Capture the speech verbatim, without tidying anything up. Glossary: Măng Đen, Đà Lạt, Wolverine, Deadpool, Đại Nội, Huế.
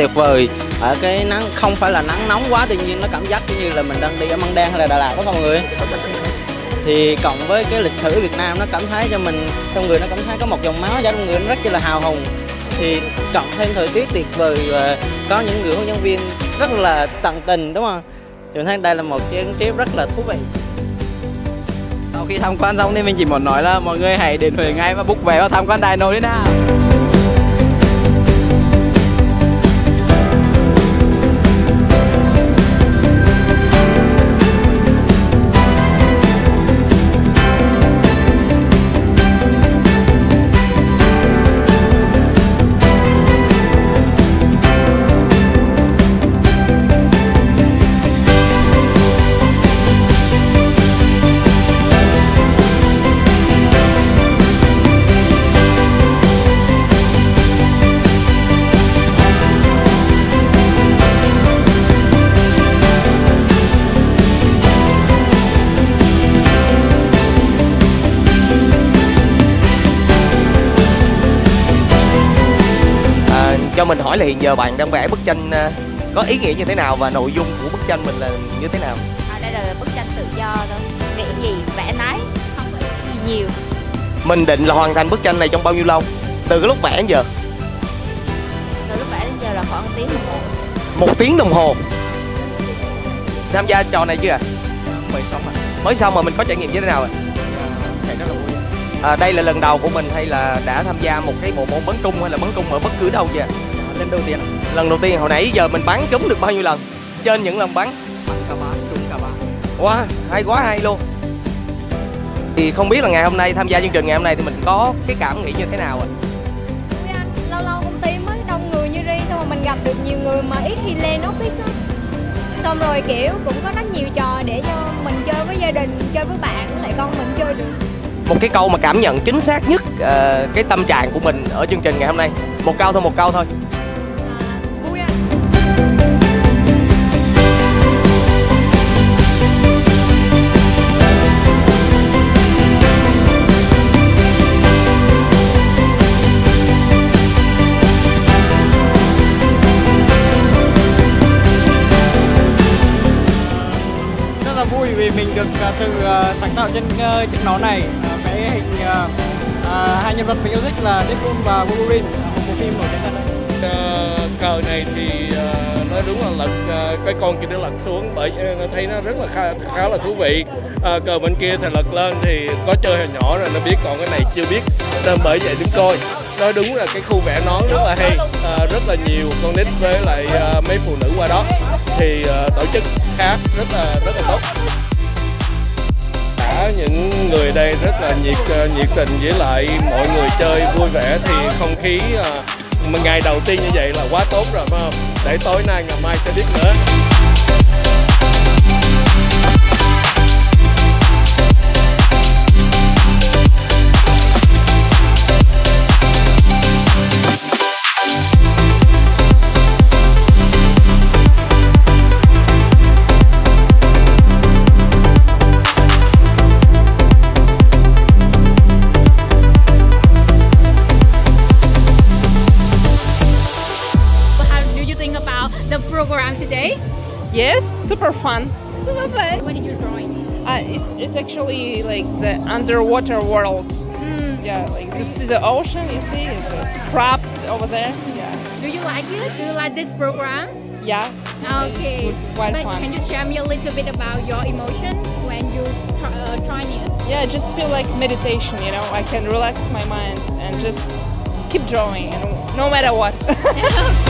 tuyệt vời ở cái nắng, không phải là nắng nóng quá, tuy nhiên nó cảm giác như là mình đang đi ở Măng Đen hay là Đà Lạt đó mọi người. Thì cộng với cái lịch sử Việt Nam, nó cảm thấy cho mình, trong người nó cảm thấy có một dòng máu trong người nó rất là hào hùng. Thì cộng thêm thời tiết tuyệt vời và có những người hướng dẫn viên rất là tận tình, đúng không? Mình thấy đây là một chuyến trip rất là thú vị. Sau khi tham quan xong thì mình chỉ muốn nói là mọi người hãy đến Huế ngay và book vé vào tham quan Đại Nội đi nào. Cho mình hỏi là hiện giờ bạn đang vẽ bức tranh có ý nghĩa như thế nào và nội dung của bức tranh mình là như thế nào? À, đây là bức tranh tự do thôi, nghĩ gì vẽ nấy, không có gì nhiều. Mình định là hoàn thành bức tranh này trong bao nhiêu lâu? Từ cái lúc vẽ đến giờ? Từ lúc vẽ đến giờ là khoảng một tiếng đồng hồ. Một tiếng đồng hồ? Tham gia trò này chưa? Mới xong mà. Mới xong mà mình có trải nghiệm như thế nào ạ? À, đây là lần đầu của mình hay là đã tham gia một cái bộ môn bắn cung hay là bắn cung ở bất cứ đâu vậy? Lần đầu tiên. Lần đầu tiên. Hồi nãy giờ mình bắn trúng được bao nhiêu lần? Trên những lần bắn? Bắn cả ba, trúng cả ba. Wow, hay quá, hay luôn. Thì không biết là ngày hôm nay tham gia chương trình ngày hôm nay thì mình có cái cảm nghĩ như thế nào ạ? À? Lâu lâu công ty mới đông người như riêng, xong rồi mình gặp được nhiều người mà ít thì lên office đó. Xong rồi kiểu cũng có rất nhiều trò để cho mình chơi với gia đình, chơi với bạn, với lại con mình chơi được. Một cái câu mà cảm nhận chính xác nhất uh, cái tâm trạng của mình ở chương trình ngày hôm nay. Một câu thôi, một câu thôi. Rất là vui vì mình được uh, tự uh, sáng tạo trên uh, chiếc nón này. Cái hình uh, uh, hai nhân vật mình yêu thích là Deadpool và Wolverine, một bộ phim nổi tiếng Đà Lạt. Uh, cờ này thì uh, nó đúng là lật uh, cái con kia nó lật xuống, bởi uh, thấy nó rất là khá, khá là thú vị. Uh, cờ bên kia thì lật lên thì có chơi hồi nhỏ rồi nó biết, còn cái này chưa biết nên bởi vậy đứng coi. Nó đúng là cái khu vẽ nón rất là hay, uh, rất là nhiều con nít với lại uh, mấy phụ nữ qua đó thì uh, tổ chức khá rất là rất là tốt. Những người đây rất là nhiệt nhiệt tình, với lại mọi người chơi vui vẻ thì không khí mà ngày đầu tiên như vậy là quá tốt rồi, phải không? Để tối nay ngày mai sẽ biết nữa. Yes, super fun. Super fun. What are you drawing? Uh, it's, it's actually like the underwater world. Mm. Yeah, like this is the ocean, you see, it's like crabs over there. Yeah. Do you like it? Do you like this program? Yeah. Okay. It's quite but fun. Can you share me a little bit about your emotion when you try, uh, trying it? Yeah, I just feel like meditation, you know, I can relax my mind and just keep drawing, you know, no matter what.